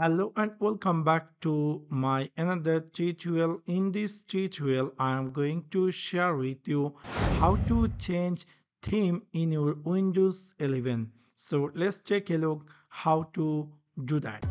Hello and welcome back to my another tutorial. In this tutorial, I am going to share with you how to change theme in your Windows 11. So let's take a look how to do that.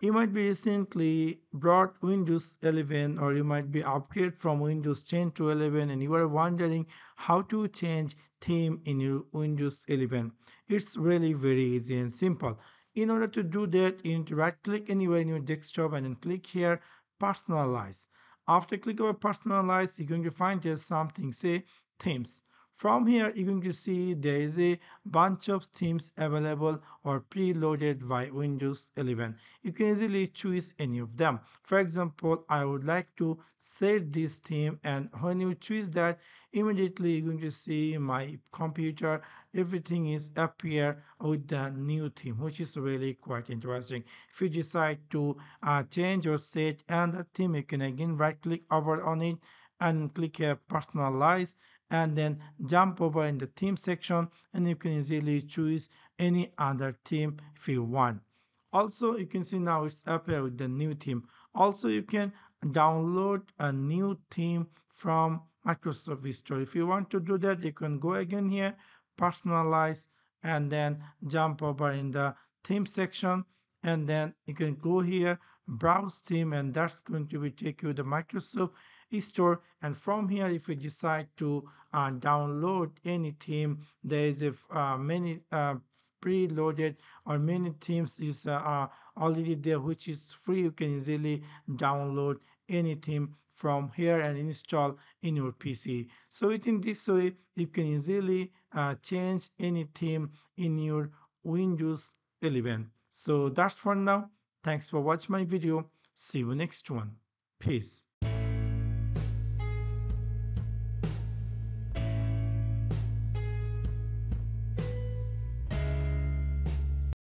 You might be recently brought Windows 11 or you might be upgraded from Windows 10 to 11 and you are wondering how to change theme in your Windows 11. It's really very easy and simple. In order to do that, you need to right click anywhere in your desktop and then click here personalize. After click over personalize, you're going to find there's something say themes. From here, you're going to see there is a bunch of themes available or preloaded by Windows 11. You can easily choose any of them. For example, I would like to set this theme, and when you choose that, immediately you're going to see my computer, everything is up here with the new theme, which is really quite interesting. If you decide to change or set another theme, you can again right click over on it and click here personalize, and then jump over in the theme section and you can easily choose any other theme if you want. Also, you can see now it's up here with the new theme. Also, you can download a new theme from Microsoft Store. If you want to do that, you can go again here, personalize, and then jump over in the theme section, and then you can go here, browse theme, and that's going to be take you to Microsoft Store. And from here, if you decide to download any theme, there is a many preloaded or many themes is already there, which is free. You can easily download any theme from here and install in your PC. So in this way, you can easily change any theme in your Windows 11. So that's for now. Thanks for watching my video. See you next one. Peace.